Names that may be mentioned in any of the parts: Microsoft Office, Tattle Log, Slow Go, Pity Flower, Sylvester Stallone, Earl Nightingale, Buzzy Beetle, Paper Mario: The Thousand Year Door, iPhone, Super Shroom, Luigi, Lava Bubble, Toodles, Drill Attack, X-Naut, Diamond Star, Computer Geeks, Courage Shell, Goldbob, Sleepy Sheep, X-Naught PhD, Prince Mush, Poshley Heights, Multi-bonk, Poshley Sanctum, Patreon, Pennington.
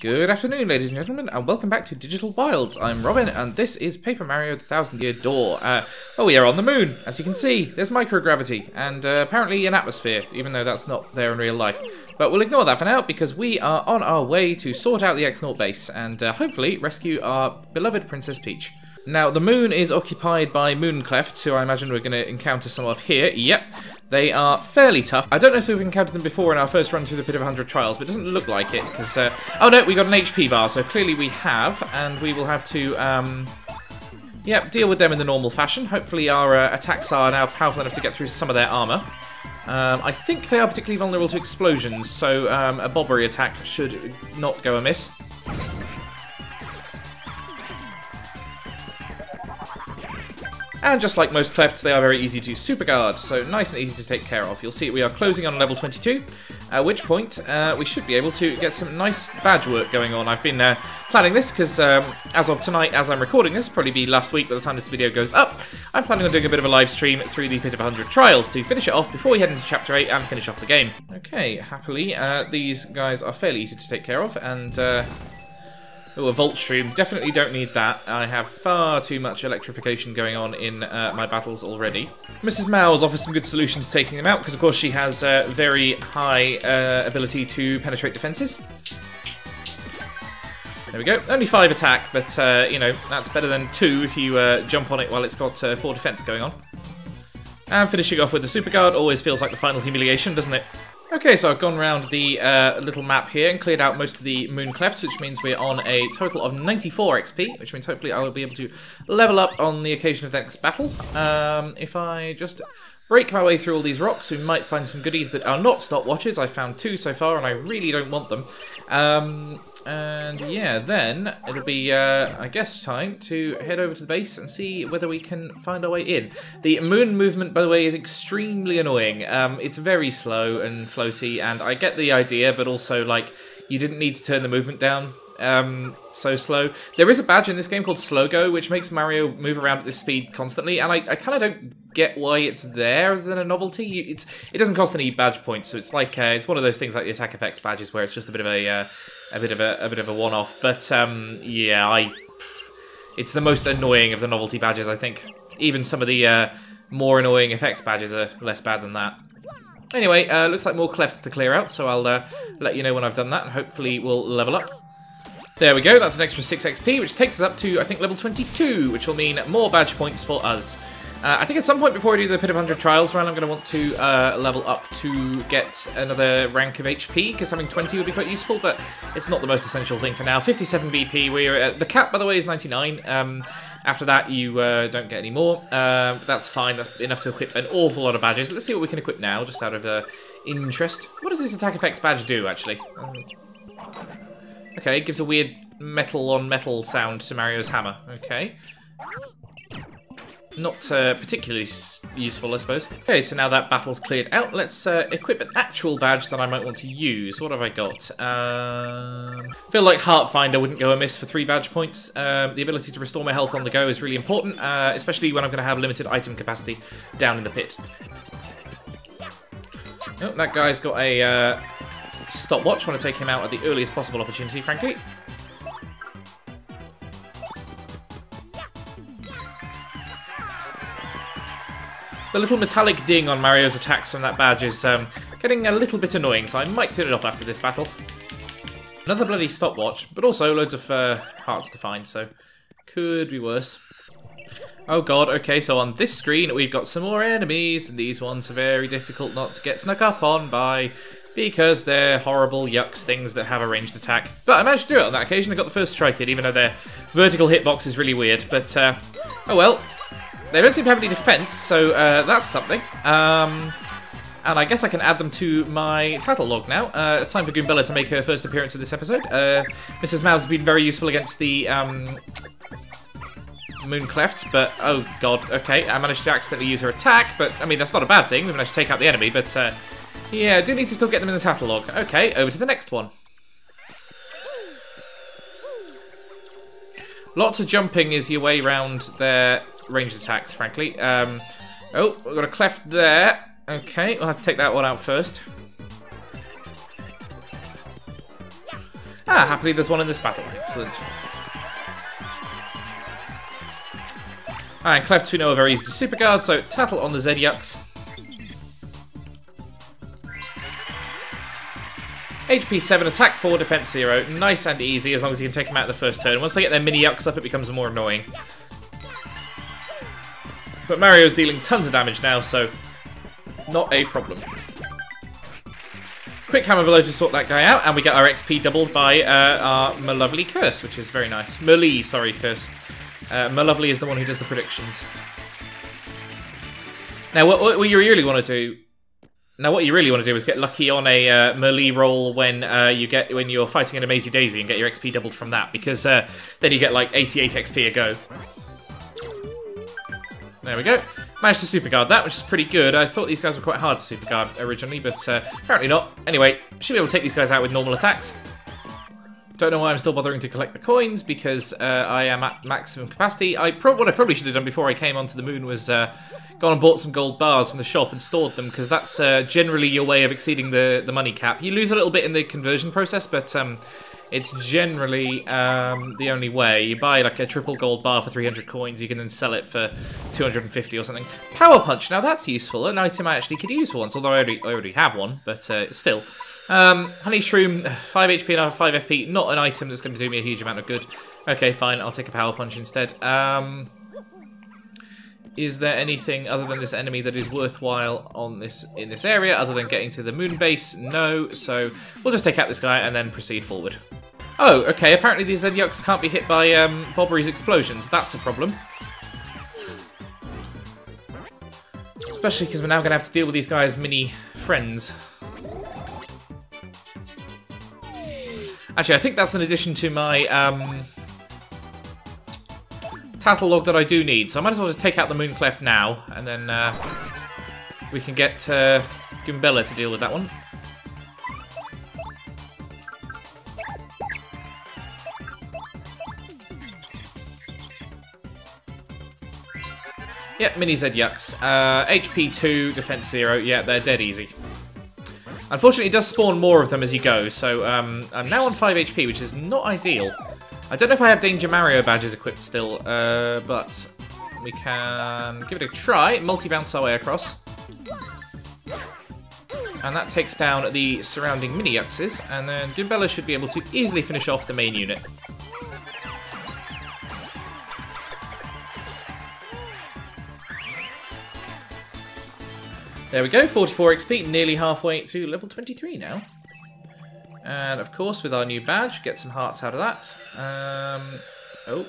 Good afternoon, ladies and gentlemen, and welcome back to Digital Wilds. I'm Robin, and this is Paper Mario: The 1000 Year Door. We are on the moon, as you can see. There's microgravity, and apparently an atmosphere, even though that's not there in real life. But we'll ignore that for now, because we are on our way to sort out the X-Naut base, and hopefully rescue our beloved Princess Peach. Now, the moon is occupied by Mooncleft, who I imagine we're going to encounter some of here. Yep. They are fairly tough. I don't know if we've encountered them before in our first run through the Pit of 100 Trials, but it doesn't look like it, because... oh no, we got an HP bar, so clearly we have, and we will have to, yep, deal with them in the normal fashion. Hopefully our attacks are now powerful enough to get through some of their armour. I think they are particularly vulnerable to explosions, so a Bobbery attack should not go amiss. And just like most clefts, they are very easy to superguard, so nice and easy to take care of. You'll see we are closing on level 22, at which point we should be able to get some nice badge work going on. I've been planning this because as of tonight, as I'm recording this, probably be last week by the time this video goes up, I'm planning on doing a bit of a live stream through the Pit of 100 Trials to finish it off before we head into Chapter 8 and finish off the game. Okay, happily, these guys are fairly easy to take care of, and... oh, a Volt Shroom. Definitely don't need that. I have far too much electrification going on in my battles already. Mrs. Mao's offers some good solutions to taking them out, because of course she has a very high ability to penetrate defences. There we go. Only 5 attack, but you know, that's better than 2 if you jump on it while it's got 4 defence going on. And finishing off with the Superguard always feels like the final humiliation, doesn't it? Okay, so I've gone round the little map here and cleared out most of the moon clefts, which means we're on a total of 94 XP, which means hopefully I will be able to level up on the occasion of the next battle. If I just break my way through all these rocks, we might find some goodies that are not stopwatches. I found 2 so far, and I really don't want them. And yeah, then it'll be, I guess, time to head over to the base and see whether we can find our way in. The moon movement, by the way, is extremely annoying. It's very slow and floaty, and I get the idea, but also, like, you didn't need to turn the movement down so slow. There is a badge in this game called Slow Go, which makes Mario move around at this speed constantly, and I kind of don't get why it's there other than a novelty. It doesn't cost any badge points, so it's like it's one of those things like the attack effects badges where it's just a bit of a one-off. But yeah, it's the most annoying of the novelty badges, I think. Even some of the more annoying effects badges are less bad than that. Anyway, looks like more clefts to clear out, so I'll let you know when I've done that, and hopefully we'll level up. There we go, that's an extra 6 XP, which takes us up to, I think, level 22, which will mean more badge points for us. I think at some point before I do the Pit of 100 Trials run, I'm going to want to level up to get another rank of HP, because having 20 would be quite useful, but it's not the most essential thing for now. 57 BP, we're the cap, by the way, is 99. After that, you don't get any more. That's fine, that's enough to equip an awful lot of badges. Let's see what we can equip now, just out of interest. What does this attack effects badge do, actually? Okay, it gives a weird metal-on-metal sound to Mario's hammer. Okay. Not particularly useful, I suppose. Okay, so now that battle's cleared out, let's equip an actual badge that I might want to use. What have I got? I feel like Heartfinder wouldn't go amiss for 3 badge points. The ability to restore my health on the go is really important, especially when I'm going to have limited item capacity down in the pit. Oh, that guy's got a stopwatch. Want to take him out at the earliest possible opportunity, frankly. The little metallic ding on Mario's attacks from that badge is getting a little bit annoying, so I might turn it off after this battle. Another bloody stopwatch, but also loads of hearts to find, so could be worse. Oh god, okay, so on this screen we've got some more enemies, and these ones are very difficult not to get snuck up on by, because they're horrible Yux things that have a ranged attack. But I managed to do it on that occasion. I got the first strike in, even though their vertical hitbox is really weird, but oh well. They don't seem to have any defense, so that's something. And I guess I can add them to my Tattle Log now. It's time for Goombella to make her first appearance in this episode. Mrs. Mouse has been very useful against the Mooncleft, but oh god, okay. I managed to accidentally use her attack, but I mean, that's not a bad thing. We managed to take out the enemy, but yeah, I do need to still get them in the Tattle Log. Okay, over to the next one. Lots of jumping is your way round their ranged attacks, frankly. Oh, we've got a cleft there. Okay, we'll have to take that one out first. Ah, Happily, there's one in this battle. Excellent. And Clef 2.0 are very easy to superguard, so Tattle on the Z-Yux. HP 7, attack 4, defense 0. Nice and easy, as long as you can take them out the first turn. Once they get their mini Yux up, it becomes more annoying. But Mario's dealing tons of damage now, so not a problem. Quick hammer below to sort that guy out, and we get our XP doubled by our Merlee curse, which is very nice. Merlee, sorry, curse. Merlee is the one who does the predictions. Now, what you really want to do is get lucky on a Merlee roll when you're fighting an Amazy Daisy and get your XP doubled from that, because then you get like 88 XP a go. There we go. Managed to superguard that, which is pretty good. I thought these guys were quite hard to superguard originally, but apparently not. Anyway, should be able to take these guys out with normal attacks. Don't know why I'm still bothering to collect the coins, because I am at maximum capacity. What I probably should have done before I came onto the moon was gone and bought some gold bars from the shop and stored them, because that's generally your way of exceeding the money cap. You lose a little bit in the conversion process, but it's generally the only way. You buy like a triple gold bar for 300 coins, you can then sell it for 250 or something. Power Punch, now that's useful, an item I actually could use for once, although I already have one, but still. Honey Shroom, 5 HP and 5 FP, not an item that's going to do me a huge amount of good. Okay, fine, I'll take a Power Punch instead. Is there anything other than this enemy that is worthwhile in this area, other than getting to the moon base? No, so we'll just take out this guy and then proceed forward. Oh, okay, apparently these Z-Yux can't be hit by Bobbery's explosions. That's a problem. Especially because we're now going to have to deal with these guys' mini friends. Actually, I think that's an addition to my Tattle Log that I do need, so I might as well just take out the Mooncleft now, and then we can get Goombella to deal with that one. Yep, mini Z-Yux. HP 2, defense 0. Yeah, they're dead easy. Unfortunately, it does spawn more of them as you go, so I'm now on 5 HP, which is not ideal. I don't know if I have Danger Mario badges equipped still, but we can give it a try. Multi-bounce our way across. And that takes down the surrounding mini-Yuxes, and then Goombella should be able to easily finish off the main unit. There we go, 44 XP, nearly halfway to level 23 now. And of course, with our new badge, get some hearts out of that. Oh,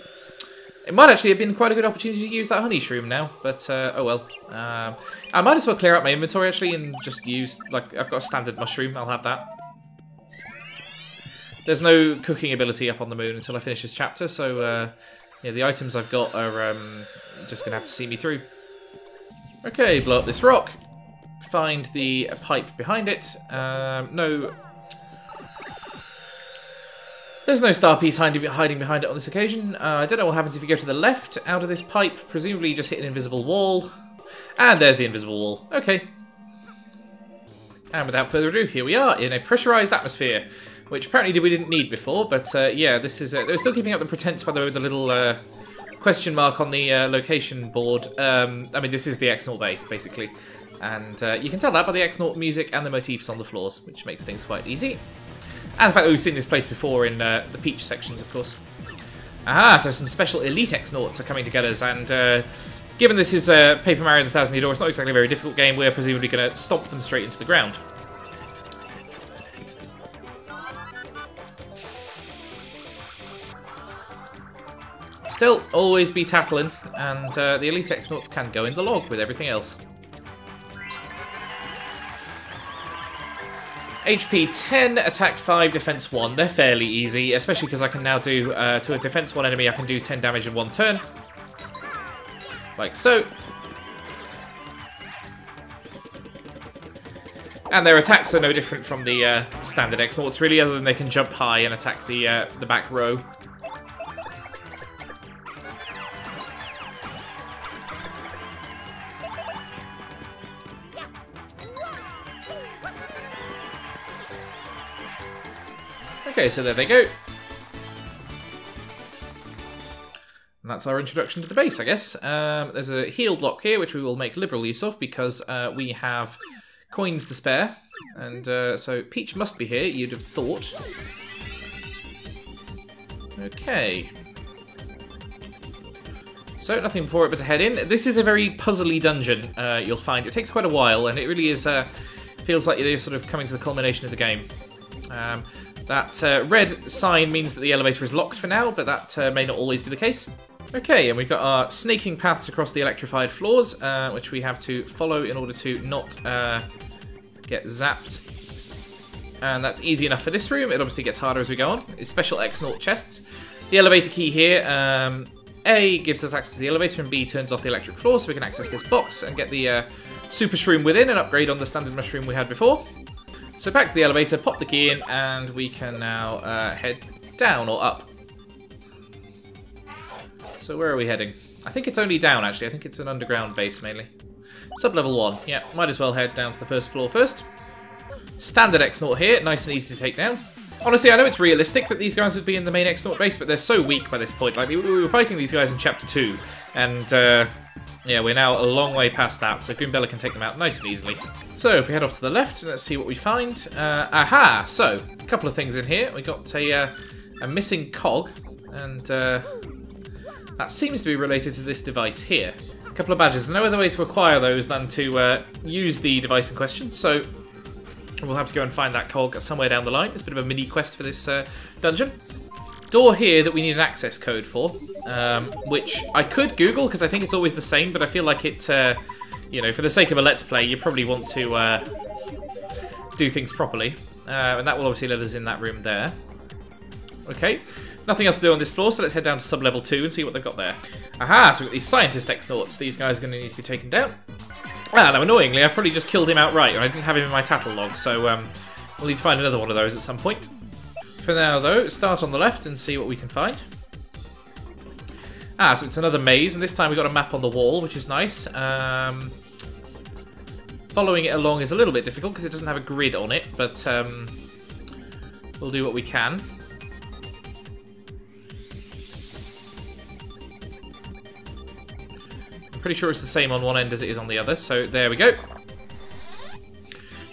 it might actually have been quite a good opportunity to use that Honey Shroom now, but oh well. I might as well clear out my inventory actually and just use, like, I've got a standard mushroom, I'll have that. There's no cooking ability up on the moon until I finish this chapter, so yeah, the items I've got are just going to have to see me through. Okay, blow up this rock, find the pipe behind it. No. There's no star piece hiding behind it on this occasion. I don't know what happens if you go to the left out of this pipe. Presumably you just hit an invisible wall. And there's the invisible wall. Okay. And without further ado, here we are in a pressurized atmosphere, which apparently we didn't need before, but yeah, this is... they're still keeping up the pretense, by the way, with the little question mark on the location board. I mean, this is the X-Naut base, basically. And you can tell that by the X-Naut music and the motifs on the floors, which makes things quite easy. And the fact that we've seen this place before in the Peach sections, of course. Aha, so some special Elite X-Nauts are coming together, and given this is Paper Mario: The Thousand Year Door, it's not exactly a very difficult game. We're presumably going to stomp them straight into the ground. Still, always be tattling, and the Elite X-Nauts can go in the log with everything else. HP 10, attack 5, defense 1. They're fairly easy, especially because I can now do, to a defense 1 enemy, I can do 10 damage in one turn. Like so. And their attacks are no different from the standard X-Nauts, really, other than they can jump high and attack the back row. Okay, so there they go. And that's our introduction to the base, I guess. There's a heal block here, which we will make liberal use of because we have coins to spare. And so Peach must be here, you'd have thought. Okay. So nothing before it but to head in. This is a very puzzly dungeon, you'll find. It takes quite a while, and it really is feels like you're sort of coming to the culmination of the game. That red sign means that the elevator is locked for now, but that may not always be the case. Okay, and we've got our snaking paths across the electrified floors, which we have to follow in order to not get zapped. And that's easy enough for this room. It obviously gets harder as we go on. It's special X-Naut chests. The elevator key here, A, gives us access to the elevator, and B, turns off the electric floor so we can access this box and get the Super Shroom within and upgrade on the standard mushroom we had before. So back to the elevator, pop the key in, and we can now head down or up. So where are we heading? I think it's only down, actually. I think it's an underground base, mainly. Sub-level 1. Yeah, might as well head down to the first floor first. Standard X-Naut here. Nice and easy to take down. Honestly, I know it's realistic that these guys would be in the main X-Naut base, but they're so weak by this point. Like, we were fighting these guys in Chapter 2, and, yeah, we're now a long way past that, so Goombella can take them out nice and easily. So, if we head off to the left, let's see what we find. Aha! So, a couple of things in here. We got a missing cog, and... that seems to be related to this device here. A couple of badges. There's no other way to acquire those than to use the device in question, so we'll have to go and find that cog somewhere down the line. It's a bit of a mini quest for this dungeon. Door here that we need an access code for, which I could Google because I think it's always the same, but I feel like it, you know, for the sake of a Let's Play, you probably want to do things properly. And that will obviously let us in that room there. Okay. Nothing else to do on this floor, so let's head down to sub-level 2 and see what they've got there. Aha, so we've got these scientist X-Nauts. These guys are going to need to be taken down. Ah, now annoyingly, I probably just killed him outright, and I didn't have him in my Tattle Log, so we'll need to find another one of those at some point. For now, though, start on the left and see what we can find. Ah, so it's another maze, and this time we've got a map on the wall, which is nice. Following it along is a little bit difficult, because it doesn't have a grid on it, but we'll do what we can. Pretty sure it's the same on one end as it is on the other, so there we go.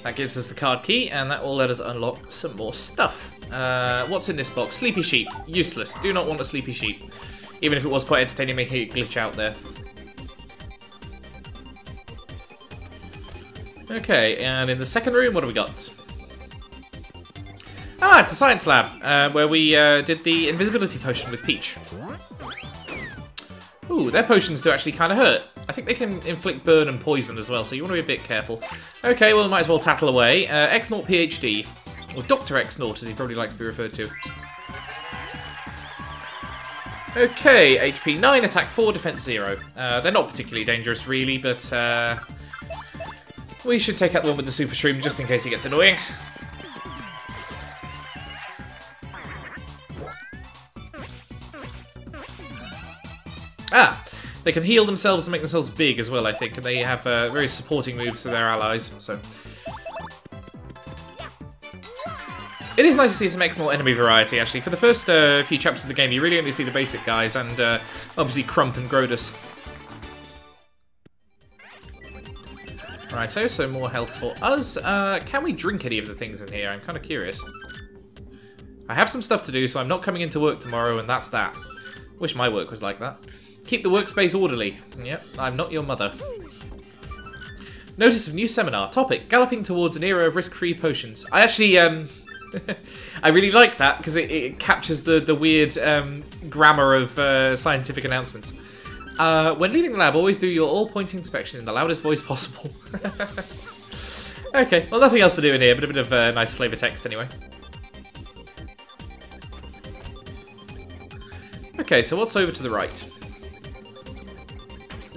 That gives us the card key, and that will let us unlock some more stuff. What's in this box? Sleepy Sheep. Useless. Do not want a Sleepy Sheep. Even if it was quite entertaining making it glitch out there. Okay, and in the second room, what have we got? Ah, it's the science lab, where we did the invisibility potion with Peach. Ooh, their potions do actually kind of hurt. I think they can inflict burn and poison as well, so you want to be a bit careful. Okay, well, might as well tattle away. X-Naught PhD, or Dr. X-Naught, as he probably likes to be referred to. Okay, HP 9, attack 4, defense 0. They're not particularly dangerous, really, but we should take out the one with the Super Shroom just in case he gets annoying. Ah, they can heal themselves and make themselves big as well, I think, and they have very supporting moves to their allies, so... It is nice to see some X-Naut enemy variety, actually. For the first few chapters of the game, you really only see the basic guys, and obviously Crump and Grodus. Righto, so more health for us. Can we drink any of the things in here? I'm kind of curious. I have some stuff to do, so I'm not coming into work tomorrow, and that's that. Wish my work was like that. Keep the workspace orderly. Yep, I'm not your mother. Notice of new seminar. Topic, galloping towards an era of risk-free potions. I actually, I really like that because it captures the weird grammar of scientific announcements. When leaving the lab, always do your all-pointing inspection in the loudest voice possible. Okay, well, nothing else to do in here, but a bit of nice flavor text anyway. Okay, so what's over to the right?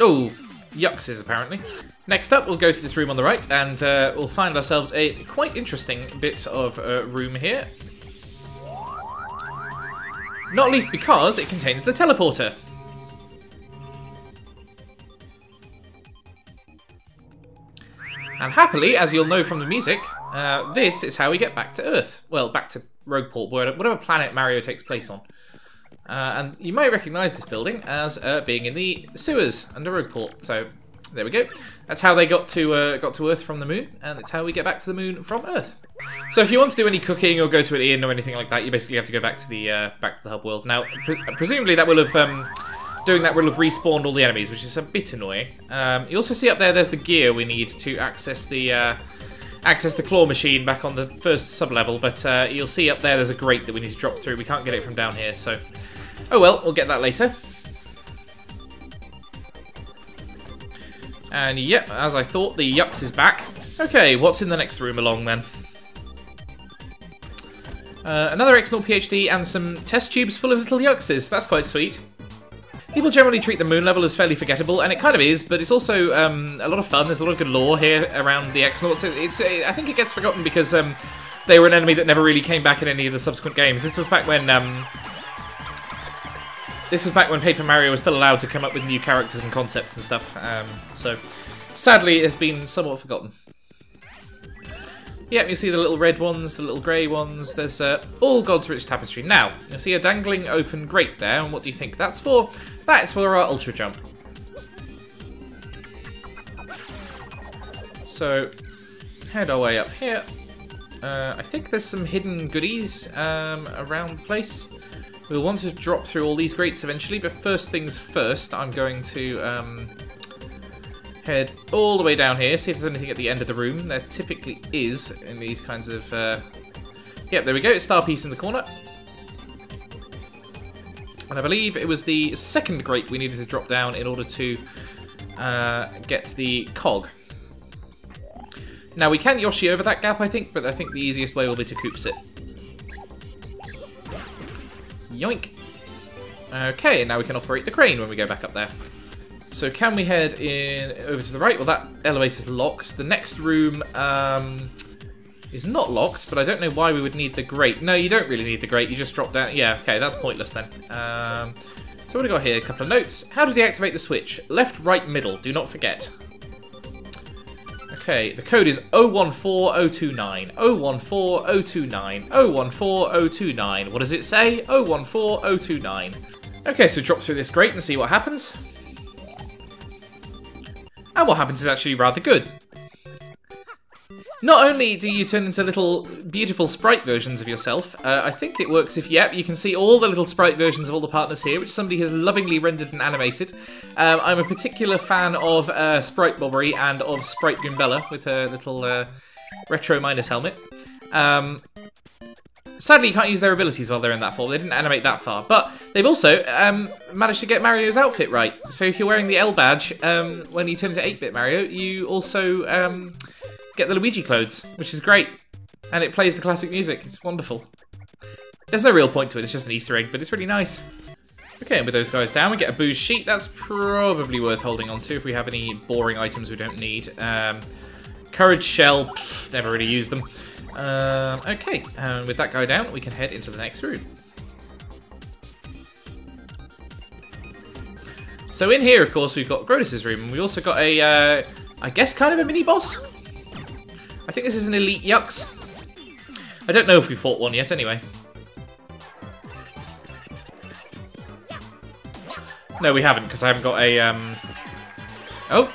Oh, Yuxes, apparently. Next up, we'll go to this room on the right, and we'll find ourselves a quite interesting bit of room here. Not least because it contains the teleporter. And happily, as you'll know from the music, this is how we get back to Earth. Well, back to Rogueport, whatever planet Mario takes place on. And you may recognise this building as being in the sewers under Rogueport. So there we go. That's how they got to Earth from the moon, and it's how we get back to the moon from Earth. So if you want to do any cooking or go to an inn or anything like that, you basically have to go back to the hub world. Now, presumably that will have doing that will have respawned all the enemies, which is a bit annoying. You also see up there, there's the gear we need to access the claw machine back on the first sub-level, but you'll see up there there's a grate that we need to drop through. We can't get it from down here, so... oh well, we'll get that later. And yep, as I thought, the Yux is back. Okay, what's in the next room along then? Another X-Naught PhD and some test tubes full of little Yuxes. That's quite sweet. People generally treat the moon level as fairly forgettable, and it kind of is, but it's also a lot of fun. There's a lot of good lore here around the X-Naut, so I think it gets forgotten because they were an enemy that never really came back in any of the subsequent games. This was back when Paper Mario was still allowed to come up with new characters and concepts and stuff, so sadly it's been somewhat forgotten. Yep, you see the little red ones, the little grey ones. There's all God's Rich Tapestry. Now, you'll see a dangling open grate there, and what do you think that's for? That's for our Ultra Jump. So, head our way up here. I think there's some hidden goodies around the place. We'll want to drop through all these grates eventually, but first things first, I'm going to... head all the way down here, see if there's anything at the end of the room. There typically is in these kinds of... Yep, there we go, star piece in the corner. And I believe it was the second grate we needed to drop down in order to get the cog. Now, we can Yoshi over that gap, I think, but I think the easiest way will be to Koops it. Yoink. Okay, now we can operate the crane when we go back up there. So can we head in over to the right? Well, that elevator's locked. The next room is not locked, but I don't know why we would need the grate. No, you don't really need the grate. You just drop down. Yeah, okay, that's pointless then. So what have we got here? A couple of notes. How to deactivate the switch. Left, right, middle. Do not forget. Okay, the code is 014029. 014029. 014029. What does it say? 014029. Okay, so drop through this grate and see what happens. And what happens is actually rather good. Not only do you turn into little beautiful sprite versions of yourself, I think it works if, yep, you can see all the little sprite versions of all the partners here, which somebody has lovingly rendered and animated. I'm a particular fan of Sprite Bobbery and of Sprite Goombella with her little retro minus helmet. Sadly, you can't use their abilities while they're in that form. They didn't animate that far. But they've also managed to get Mario's outfit right. So if you're wearing the L badge, when you turn into 8-bit Mario, you also get the Luigi clothes, which is great. And it plays the classic music. It's wonderful. There's no real point to it. It's just an Easter egg, but it's really nice. Okay, and with those guys down, we get a booze sheet. That's probably worth holding on to if we have any boring items we don't need. Courage shell, pff, never really used them. Okay, and with that guy down, we can head into the next room. So in here, of course, we've got Grodus' room, and we also got a, I guess, kind of a mini-boss? I think this is an Elite Yux. I don't know if we fought one yet, anyway. No, we haven't, because I haven't got a, oh!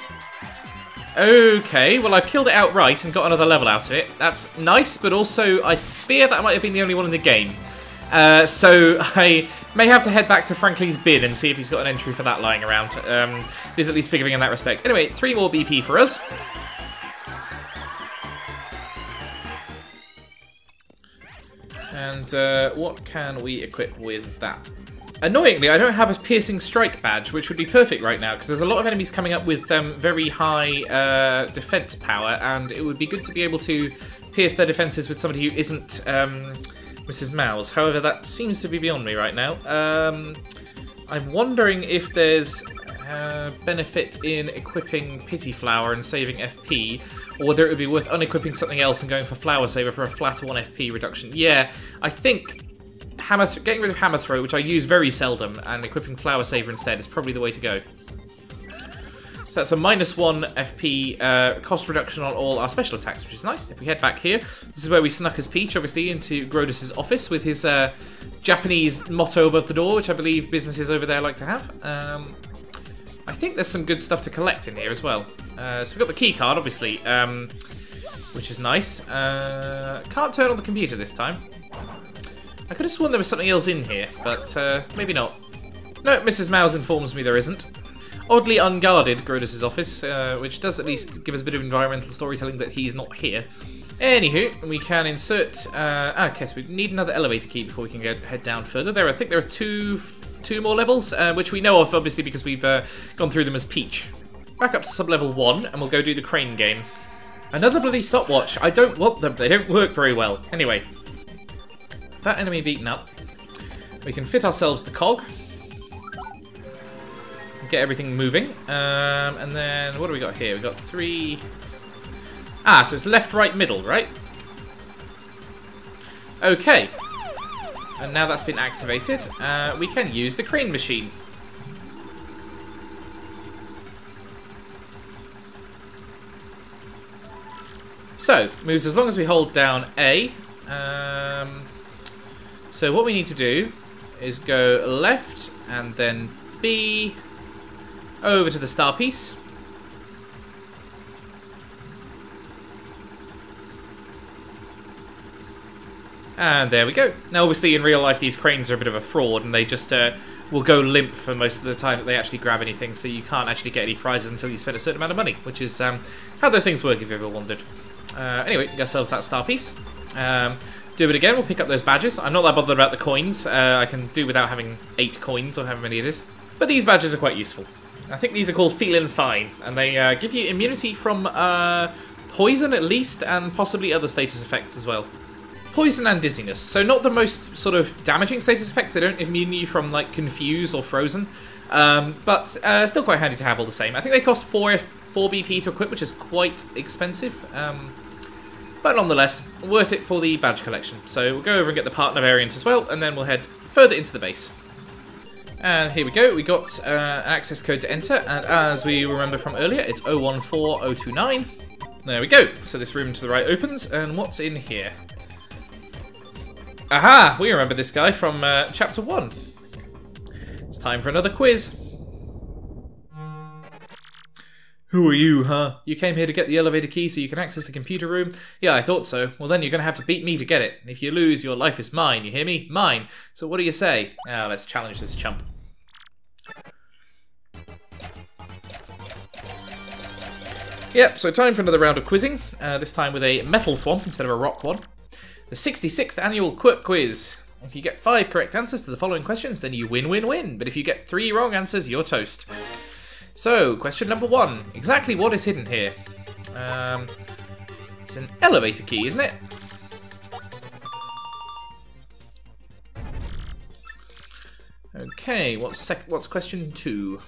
Okay, well I've killed it outright and got another level out of it. That's nice, but also I fear that I might have been the only one in the game. So I may have to head back to Frankly's bin and see if he's got an entry for that lying around. There's at least figuring in that respect. Anyway, 3 more BP for us. And what can we equip with that? Annoyingly, I don't have a Piercing Strike badge, which would be perfect right now, because there's a lot of enemies coming up with very high defense power, and it would be good to be able to pierce their defenses with somebody who isn't Mrs. Mouse. However, that seems to be beyond me right now. I'm wondering if there's benefit in equipping Pity Flower and saving FP, or whether it would be worth unequipping something else and going for Flower Saver for a flat 1 FP reduction. Yeah, I think... getting rid of Hammer Throw, which I use very seldom, and equipping Flower Saver instead is probably the way to go. So So that's a -1 FP cost reduction on all our special attacks, which is nice. If we head back here, this is where we snuck as Peach, obviously, into Grodus's office with his Japanese motto above the door, which I believe businesses over there like to have. I think there's some good stuff to collect in here as well. So we've got the key card, obviously, which is nice. Can't turn on the computer this time. I could have sworn there was something else in here, but maybe not. No, Mrs. Mouse informs me there isn't. Oddly unguarded, Grodus's office, which does at least give us a bit of environmental storytelling that he's not here. Anywho, we can insert... I guess we need another elevator key before we can head down further. I think there are two more levels, which we know of, obviously, because we've gone through them as Peach. Back up to sub-level 1, and we'll go do the crane game. Another bloody stopwatch. I don't want them. They don't work very well. Anyway. That enemy beaten up. We can fit ourselves the cog. Get everything moving, and then what do we got here? We've got three... Ah, so it's left, right, middle, right? Okay. And now that's been activated, we can use the crane machine. So, moves as long as we hold down A. So what we need to do is go left, and then B... over to the star piece. And there we go. Now obviously in real life these cranes are a bit of a fraud and they just will go limp for most of the time that they actually grab anything, so you can't actually get any prizes until you spend a certain amount of money, which is how those things work if you've ever wondered. Anyway, get ourselves that star piece. Do it again, we'll pick up those badges. I'm not that bothered about the coins. I can do without having 8 coins or however many it is. But these badges are quite useful. I think these are called Feelin' Fine, and they give you immunity from poison at least, and possibly other status effects as well. Poison and dizziness, so not the most sort of damaging status effects, they don't immune you from like confuse or frozen, but still quite handy to have all the same. I think they cost 4 BP to equip, which is quite expensive, but nonetheless, worth it for the badge collection. So we'll go over and get the partner variant as well, and then we'll head further into the base. And here we go, we got an access code to enter, and as we remember from earlier, it's 014029. There we go. So this room to the right opens, and what's in here? Aha! We remember this guy from Chapter 1. It's time for another quiz. Who are you, huh? You came here to get the elevator key so you can access the computer room? Yeah, I thought so. Well, then you're going to have to beat me to get it. If you lose, your life is mine. You hear me? Mine. So what do you say? Now, let's challenge this chump. Yep, so time for another round of quizzing. This time with a metal thwomp instead of a rock one. The 66th annual Quirk Quiz. If you get 5 correct answers to the following questions, then you win. But if you get 3 wrong answers, you're toast. So, question number 1. Exactly what is hidden here? It's an elevator key, isn't it? Okay, what's question 2?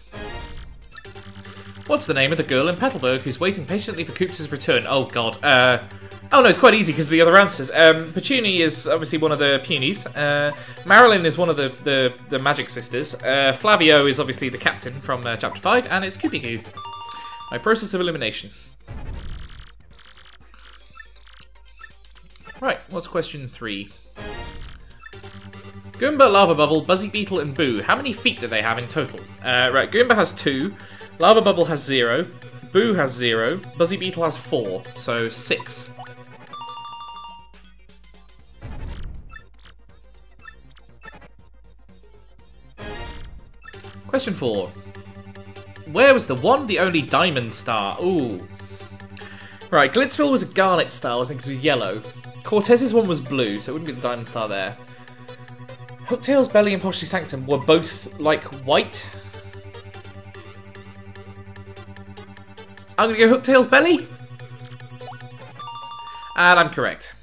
What's the name of the girl in Petalburg who's waiting patiently for Koops' return? Oh, God. Oh, no, it's quite easy because of the other answers. Petunie is obviously one of the Peonies. Marilyn is one of the Magic Sisters. Flavio is obviously the captain from Chapter 5, and it's Koopy Goo. By process of elimination. Right, what's question 3? Goomba, Lava Bubble, Buzzy Beetle, and Boo. How many feet do they have in total? Right, Goomba has 2. Lava Bubble has 0. Boo has 0. Buzzy Beetle has 4. So 6. Question 4. Where was the one, the only Diamond Star? Ooh. Right, Glitzville was a Garnet Star, I think, because it was yellow. Cortez's one was blue, so it wouldn't be the Diamond Star there. Hooktail's Belly and Poshley Sanctum were both, like, white. I'm going to go Hooktail's Belly. And I'm correct.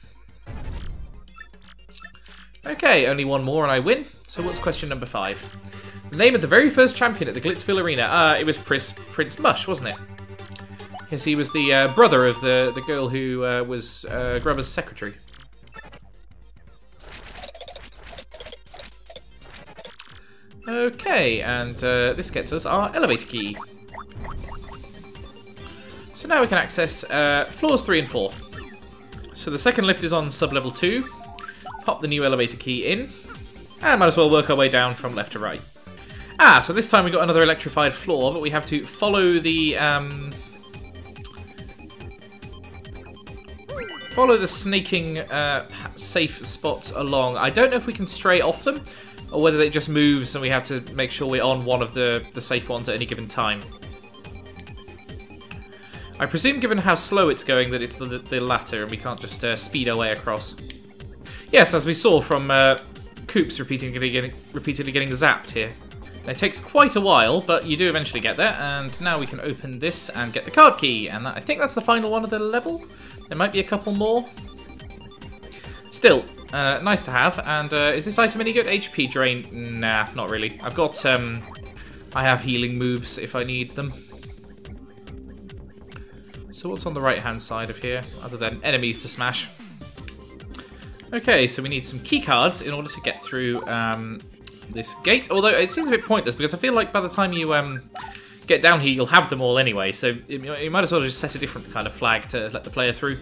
Okay, only one more and I win. So what's question number 5? The name of the very first champion at the Glitzville Arena. It was Prince Mush, wasn't it? Yes, he was the brother of the girl who was Grubber's secretary. Okay, and this gets us our elevator key. So now we can access floors 3 and 4. So the second lift is on sub-level 2. Pop the new elevator key in. And might as well work our way down from left to right. Ah, so this time we got another electrified floor, but we have to follow the snaking safe spots along. I don't know if we can stray off them, or whether it just moves and we have to make sure we're on one of the safe ones at any given time. I presume, given how slow it's going, that it's the latter, and we can't just speed our way across. Yes, as we saw from Koops repeatedly getting zapped here. Now, it takes quite a while, but you do eventually get there, and now we can open this and get the card key, and I think that's the final one of the level. There might be a couple more. Still, nice to have, and is this item any good? HP drain? Nah, not really. I've got, I have healing moves if I need them. So what's on the right-hand side of here, other than enemies to smash? Okay, so we need some key cards in order to get through this gate, although it seems a bit pointless, because I feel like by the time you get down here, you'll have them all anyway, so you might as well just set a different kind of flag to let the player through.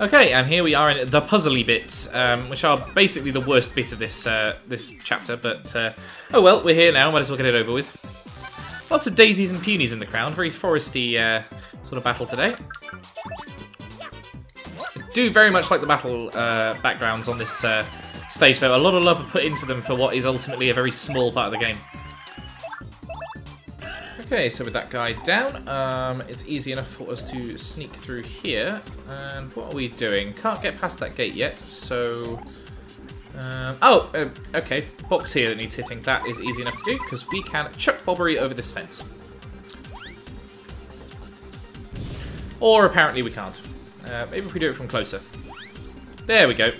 Okay, and here we are in the puzzly bits, which are basically the worst bit of this, this chapter, but oh well, we're here now, might as well get it over with. Lots of daisies and peonies in the crowd. Very foresty sort of battle today. I do very much like the battle backgrounds on this stage, though. A lot of love put into them for what is ultimately a very small part of the game. Okay, so with that guy down, it's easy enough for us to sneak through here. And what are we doing? Can't get past that gate yet, so... okay, box here that needs hitting. That is easy enough to do, because we can chuck Bobbery over this fence. Or apparently we can't. Maybe if we do it from closer. There we go.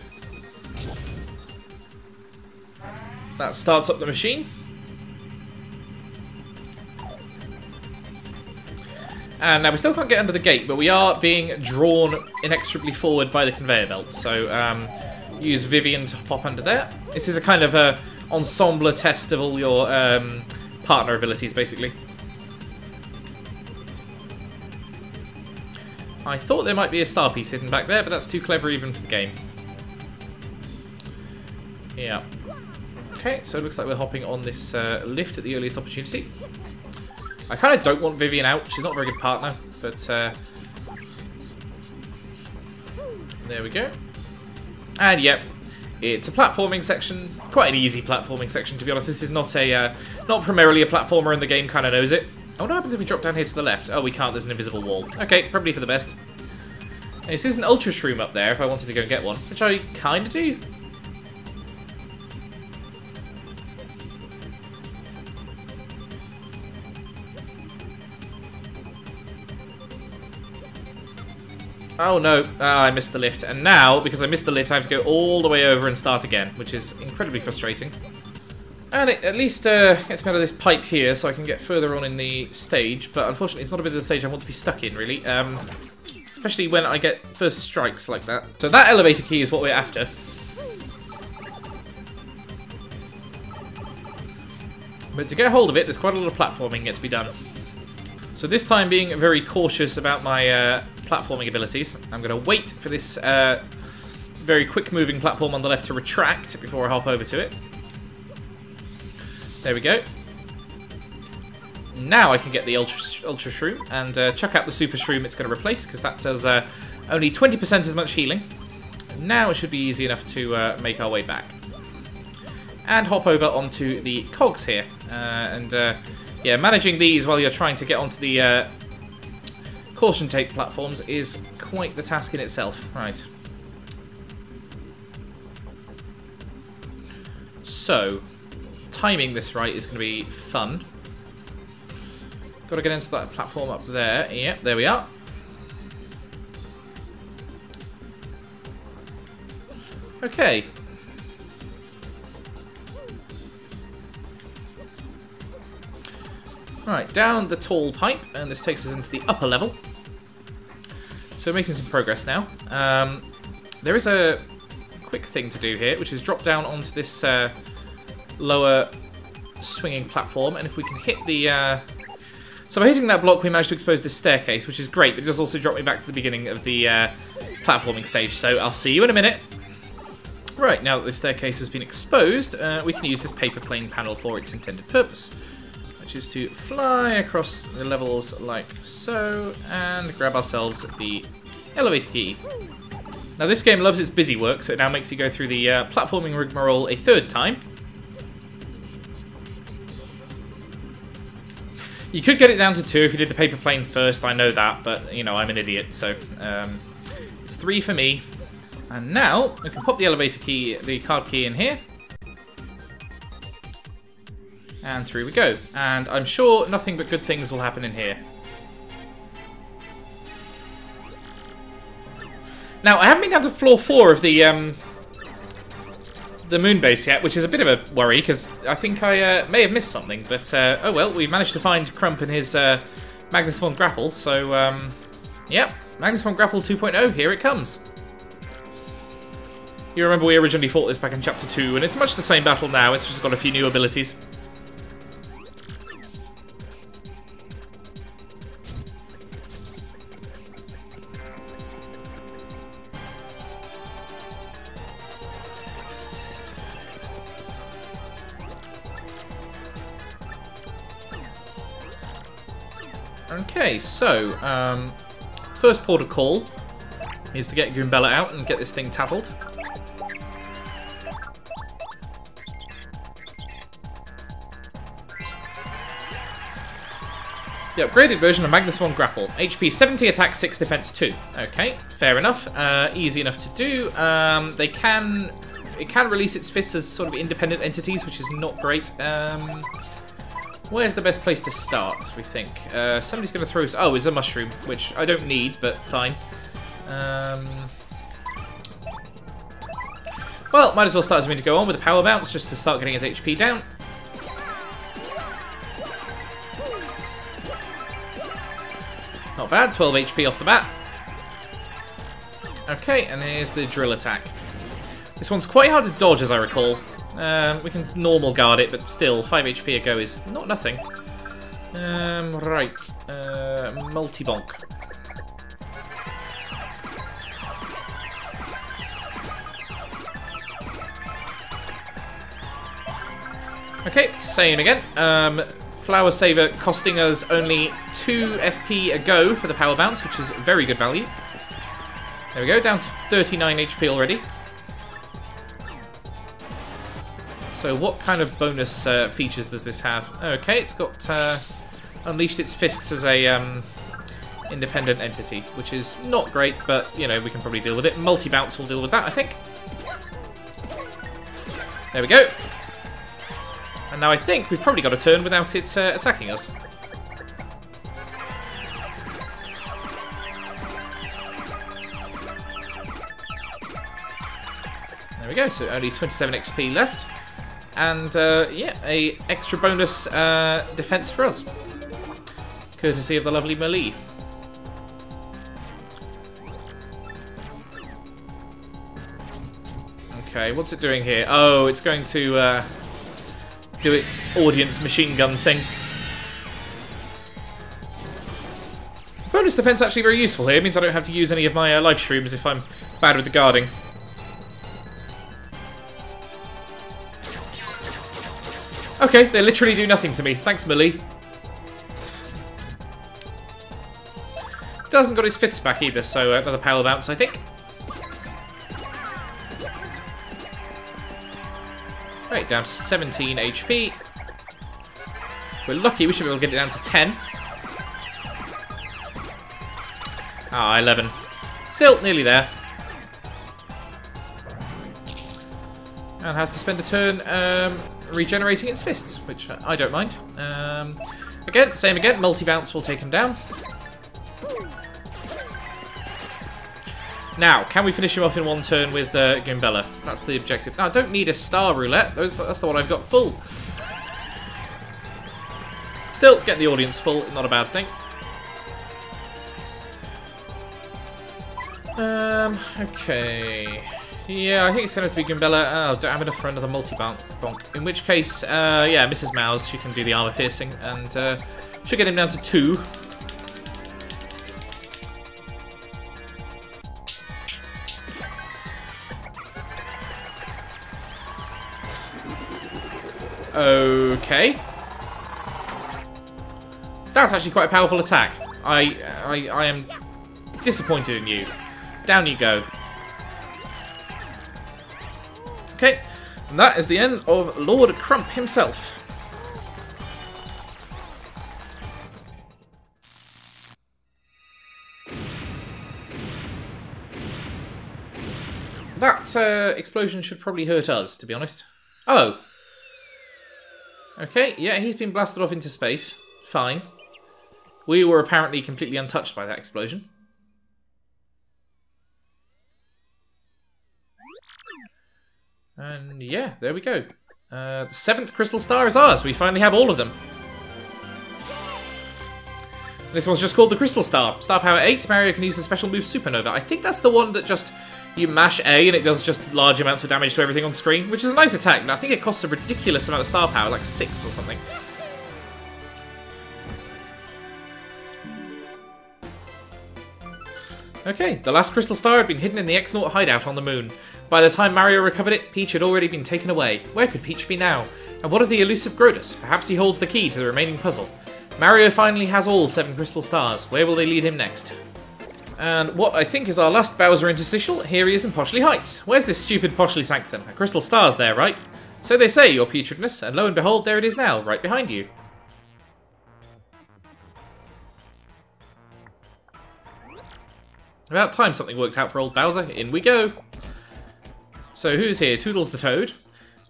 That starts up the machine. And now we still can't get under the gate, but we are being drawn inexorably forward by the conveyor belt, so... Use Vivian to pop under there. This is a kind of a ensemble test of all your partner abilities, basically. I thought there might be a star piece hidden back there, but that's too clever even for the game. Yeah. Okay, so it looks like we're hopping on this lift at the earliest opportunity. I kind of don't want Vivian out. She's not a very good partner, but... there we go. And yep, it's a platforming section. Quite an easy platforming section, to be honest. This is not a, not primarily a platformer, and the game kind of knows it. Oh, what happens if we drop down here to the left? Oh, we can't. There's an invisible wall. Okay, probably for the best. And this is an Ultra Shroom up there if I wanted to go and get one, which I kind of do. Oh no, I missed the lift. And now, because I missed the lift, I have to go all the way over and start again, which is incredibly frustrating. And it at least gets me out of this pipe here, so I can get further on in the stage. But unfortunately, it's not a bit of the stage I want to be stuck in, really. Especially when I get first strikes like that. So that elevator key is what we're after. But to get hold of it, there's quite a lot of platforming yet to be done. So this time, being very cautious about my... platforming abilities. I'm going to wait for this very quick moving platform on the left to retract before I hop over to it. There we go. Now I can get the Ultra Shroom and chuck out the Super Shroom it's going to replace, because that does only 20% as much healing. Now it should be easy enough to make our way back. And hop over onto the cogs here. Yeah, managing these while you're trying to get onto the caution tape platforms is quite the task in itself. Right. So, timing this right is going to be fun. Got to get into that platform up there. Yep, there we are. Okay. Right, down the tall pipe, and this takes us into the upper level. So we're making some progress now. There is a quick thing to do here, which is drop down onto this lower swinging platform, and if we can hit the So by hitting that block, we managed to expose this staircase, which is great, but it does also drop me back to the beginning of the platforming stage, so I'll see you in a minute. Right, now that this staircase has been exposed, we can use this paper plane panel for its intended purpose, which is to fly across the levels like so, and grab ourselves the elevator key. Now this game loves its busy work, so it now makes you go through the platforming rigmarole a third time. You could get it down to 2 if you did the paper plane first, I know that, but, you know, I'm an idiot, so it's 3 for me. And now, we can pop the elevator key, the card key in here. And through we go. And I'm sure nothing but good things will happen in here. Now, I haven't been down to floor 4 of the moon base yet, which is a bit of a worry, because I think I may have missed something, but oh well, we managed to find Crump and his Magnus von Grapple, so yep, Magnus von Grapple 2.0, here it comes. You remember we originally fought this back in Chapter 2, and it's much the same battle now, it's just got a few new abilities. Okay, so, first port of call is to get Goombella out and get this thing tattled. The upgraded version of Magnus von Grapple. HP 70, attack 6, defense 2. Okay, fair enough. Easy enough to do. It can release its fists as sort of independent entities, which is not great. Where's the best place to start, we think? Somebody's going to throw... Oh, it's a mushroom, which I don't need, but fine. Well, might as well start as we need to go on with the power bounce, just to start getting his HP down. Not bad, 12 HP off the bat. Okay, and here's the drill attack. This one's quite hard to dodge, as I recall. We can normal guard it, but still, 5 HP a go is not nothing. Right. Multi-bonk. Okay, same again. Flower Saver costing us only 2 FP a go for the Power Bounce, which is very good value. There we go, down to 39 HP already. So what kind of bonus features does this have? Okay, it's got unleashed its fists as a independent entity, which is not great, but, you know, we can probably deal with it. Multi-bounce will deal with that, I think. There we go. And now I think we've probably got a turn without it attacking us. There we go, so only 27 XP left. And, yeah, a extra bonus defense for us, courtesy of the lovely Merlee. Okay, what's it doing here? Oh, it's going to do its audience machine gun thing. Bonus defense actually very useful here. It means I don't have to use any of my life shrooms if I'm bad with the guarding. Okay, they literally do nothing to me. Thanks, Merlee. Doesn't got his fists back either, so another power bounce, I think. Right, down to 17 HP. If we're lucky, we should be able to get it down to 10. Ah, 11. Still, nearly there. And has to spend a turn... regenerating its fists, which I don't mind. Again, same again, multi-bounce will take him down. Now, can we finish him off in one turn with Goombella? That's the objective. Now, I don't need a star roulette. That's the one I've got full. Still, get the audience full, not a bad thing. Okay... Yeah, I think it's going to be Goombella. Oh, don't have enough for another multi-bonk. In which case, yeah, Mrs. Mouse, she can do the armor piercing and she'll get him down to 2. Okay. That's actually quite a powerful attack. I am disappointed in you. Down you go. Okay, and that is the end of Lord Crump himself. That explosion should probably hurt us, to be honest. Oh. Okay, yeah, he's been blasted off into space. Fine. We were apparently completely untouched by that explosion. And yeah, there we go. The 7th Crystal Star is ours. We finally have all of them. This one's just called the Crystal Star. Star Power 8, Mario can use the special move Supernova. I think that's the one that just... you mash A and it does just large amounts of damage to everything on screen, which is a nice attack, but I think it costs a ridiculous amount of star power, like 6 or something. Okay, the last Crystal Star had been hidden in the X-Naut hideout on the moon. By the time Mario recovered it, Peach had already been taken away. Where could Peach be now? And what of the elusive Grodus? Perhaps he holds the key to the remaining puzzle. Mario finally has all 7 Crystal Stars. Where will they lead him next? And what I think is our last Bowser interstitial, here he is in Poshley Heights. Where's this stupid Poshley Sanctum? A Crystal Star's there, right? So they say, your putridness, and lo and behold, there it is now, right behind you. About time something worked out for old Bowser, in we go. So who's here? Toodles the Toad.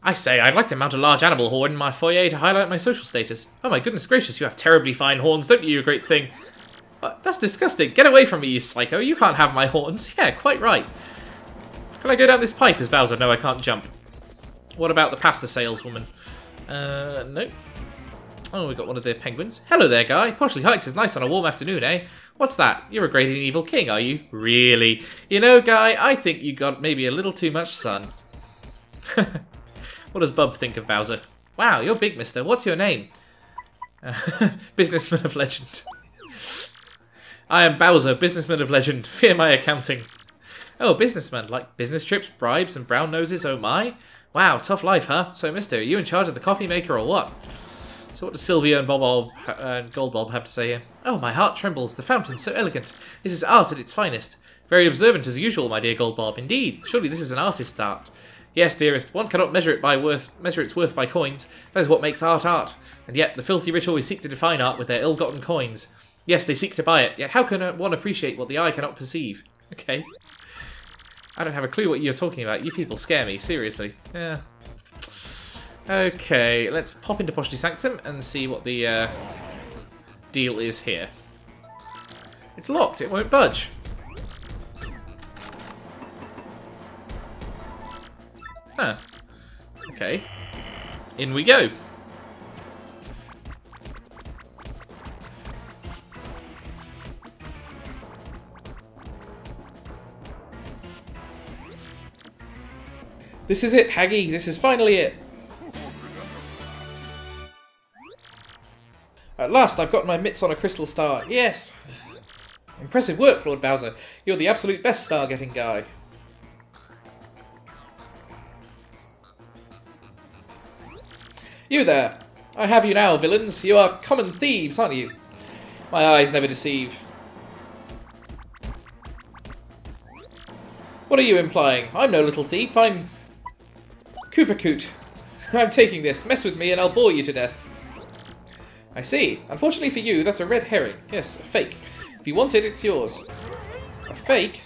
I say, I'd like to mount a large animal horn in my foyer to highlight my social status. Oh my goodness gracious, you have terribly fine horns, don't you, you great thing? That's disgusting. Get away from me, you psycho. You can't have my horns. Yeah, quite right. Can I go down this pipe as Bowser? No, I can't jump. What about the pasta saleswoman? No. Oh, we got one of their penguins. Hello there, guy. Poshley Heights is nice on a warm afternoon, eh? What's that? You're a great and evil king, are you? Really? You know, guy, I think you got maybe a little too much sun. What does Bub think of Bowser? Wow, you're big, mister. What's your name? Businessman of legend. I am Bowser, businessman of legend. Fear my accounting. Oh, businessman. Like business trips, bribes, and brown noses, oh my? Wow, tough life, huh? So, mister, are you in charge of the coffee maker or what? So what does Sylvia and Bob and Goldbob have to say here? Oh, my heart trembles. The fountain, so elegant. This is art at its finest. Very observant as usual, my dear Goldbob. Indeed, surely this is an artist's art. Yes, dearest, one cannot measure it by measure its worth by coins. That is what makes art art. And yet, the filthy rich always seek to define art with their ill-gotten coins. Yes, they seek to buy it, yet how can one appreciate what the eye cannot perceive? Okay. I don't have a clue what you're talking about. You people scare me, seriously. Yeah. Okay, let's pop into Poshley Sanctum and see what the deal is here. It's locked, it won't budge. Huh. Okay. In we go. This is it, Haggy. This is finally it. At last, I've got my mitts on a Crystal Star. Yes! Impressive work, Lord Bowser. You're the absolute best star-getting guy. You there! I have you now, villains. You are common thieves, aren't you? My eyes never deceive. What are you implying? I'm no little thief. I'm... Koopacoot. I'm taking this. Mess with me and I'll bore you to death. I see. Unfortunately for you, that's a red herring. Yes, a fake. If you want it, it's yours. A fake?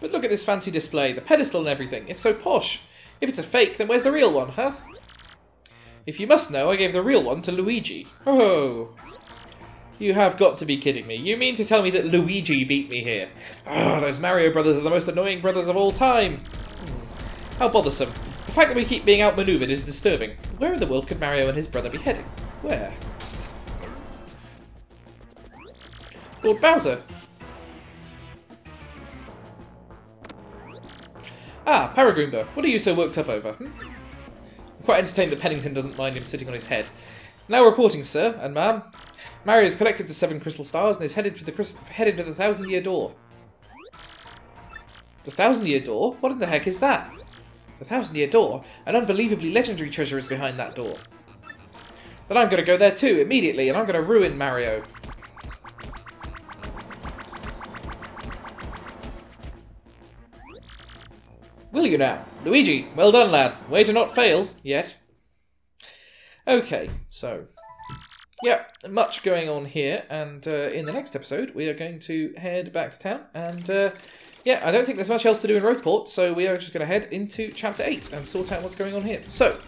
But look at this fancy display. The pedestal and everything. It's so posh. If it's a fake, then where's the real one, huh? If you must know, I gave the real one to Luigi. Oh. You have got to be kidding me. You mean to tell me that Luigi beat me here? Oh, those Mario brothers are the most annoying brothers of all time. How bothersome. The fact that we keep being outmaneuvered is disturbing. Where in the world could Mario and his brother be heading? Where? Lord Bowser! Ah, Paragoomba, what are you so worked up over? I'm quite entertained that Pennington doesn't mind him sitting on his head. Now reporting, sir and ma'am. Mario's collected the 7 Crystal Stars and is headed for the Thousand Year Door. The Thousand Year Door? What in the heck is that? The Thousand Year Door? An unbelievably legendary treasure is behind that door. Then I'm going to go there too, immediately, and I'm going to ruin Mario. Will you now? Luigi, well done, lad. Way to not fail. Yet. Okay, so... yeah, much going on here, and in the next episode we are going to head back to town, and yeah, I don't think there's much else to do in Rogueport, so we are just going to head into Chapter 8 and sort out what's going on here. So,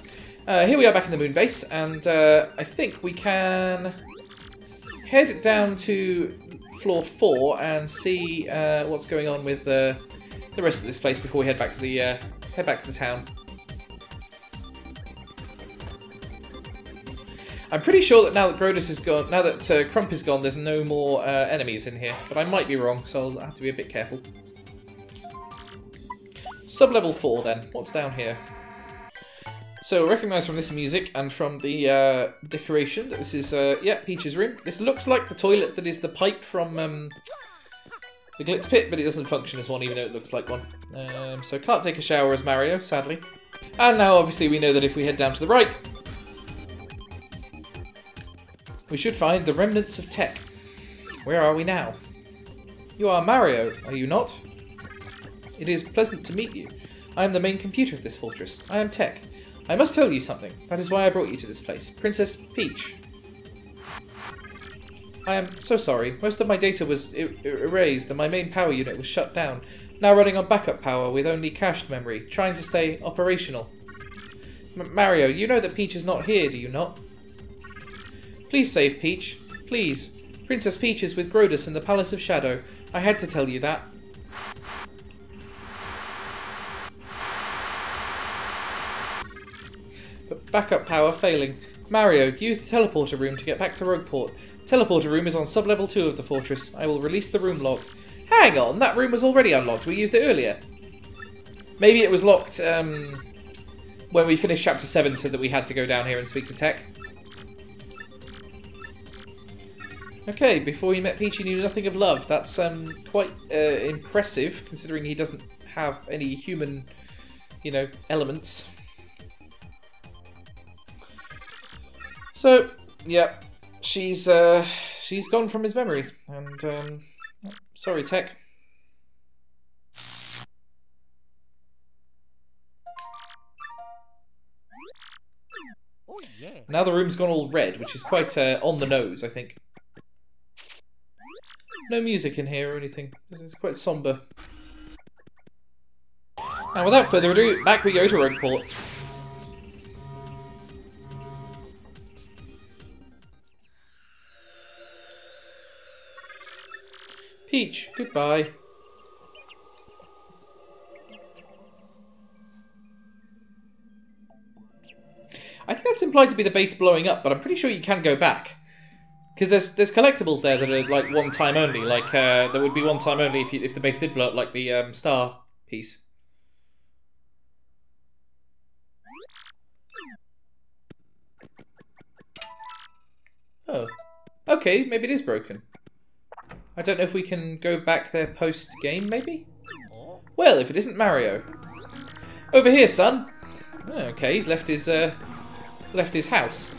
here we are back in the Moon Base, and I think we can head down to Floor 4 and see what's going on with the rest of this place before we head back to the town. I'm pretty sure that now that Grodus is gone, now that Crump is gone, there's no more enemies in here. But I might be wrong, so I'll have to be a bit careful. Sub-level 4 then. What's down here? So, recognise from this music and from the decoration that this is, yeah, Peach's room. This looks like the toilet that is the pipe from the Glitz Pit, but it doesn't function as one, even though it looks like one. So, can't take a shower as Mario, sadly. And now, obviously, we know that if we head down to the right... we should find the remnants of Tech. Where are we now? You are Mario, are you not? It is pleasant to meet you. I am the main computer of this fortress. I am Tech. I must tell you something. That is why I brought you to this place. Princess Peach. I am so sorry. Most of my data was erased and my main power unit was shut down. Now running on backup power with only cached memory, trying to stay operational. Mario, you know that Peach is not here, do you not? Please save Peach. Please. Princess Peach is with Grodus in the Palace of Shadow. I had to tell you that. But backup power failing. Mario, use the teleporter room to get back to Rogueport. Teleporter room is on sub-level 2 of the fortress. I will release the room lock. Hang on, that room was already unlocked. We used it earlier. Maybe it was locked when we finished Chapter 7 so that we had to go down here and speak to Tech. Okay, before you met Peach, you knew nothing of love. That's quite impressive, considering he doesn't have any human, you know, elements. So, yeah, she's gone from his memory, and sorry, Tech. Now the room's gone all red, which is quite on the nose, I think. No music in here or anything. It's quite sombre. And without further ado, back we go to Rogueport. Peach, goodbye. I think that's implied to be the base blowing up, but I'm pretty sure you can go back. Because there's collectibles there that are like one time only, like that would be one time only if the base did blow up, like the star piece. Oh, okay, maybe it is broken. I don't know if we can go back there post game, maybe. Well, if it isn't Mario, over here, son. Oh, okay, he's left his house.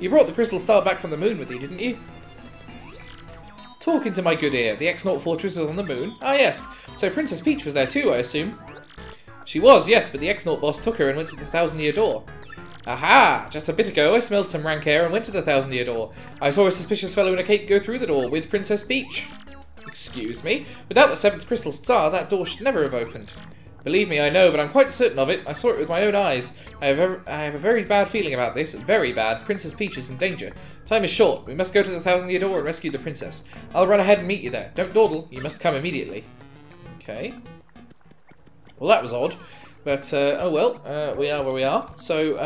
You brought the Crystal Star back from the moon with you, didn't you? Talk into my good ear. The X-Naught Fortress is on the moon. Ah, yes. So Princess Peach was there too, I assume. She was, yes, but the X-Naught boss took her and went to the Thousand Year Door. Aha! Just a bit ago, I smelled some rank air and went to the Thousand Year Door. I saw a suspicious fellow in a cape go through the door with Princess Peach. Excuse me? Without the 7th Crystal Star, that door should never have opened. Believe me, I know, but I'm quite certain of it. I saw it with my own eyes. I have a very bad feeling about this. Very bad. Princess Peach is in danger. Time is short. We must go to the Thousand Year Door and rescue the princess. I'll run ahead and meet you there. Don't dawdle. You must come immediately. Okay. Well, that was odd. But, oh well. We are where we are. So,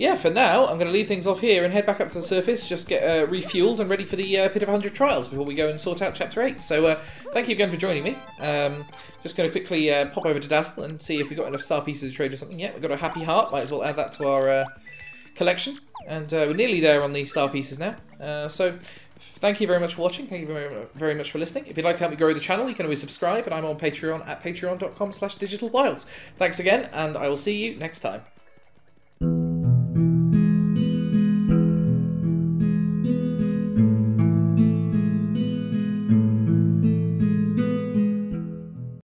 yeah, for now, I'm going to leave things off here and head back up to the surface, just get refueled and ready for the Pit of 100 Trials before we go and sort out Chapter 8. So thank you again for joining me. Just going to quickly pop over to Dazzle and see if we've got enough star pieces to trade or something. Yeah, we've got a happy heart, might as well add that to our collection. And we're nearly there on the star pieces now. So thank you very much for watching. Thank you very much for listening. If you'd like to help me grow the channel, you can always subscribe. And I'm on Patreon at patreon.com/digitalwilds. Thanks again, and I will see you next time.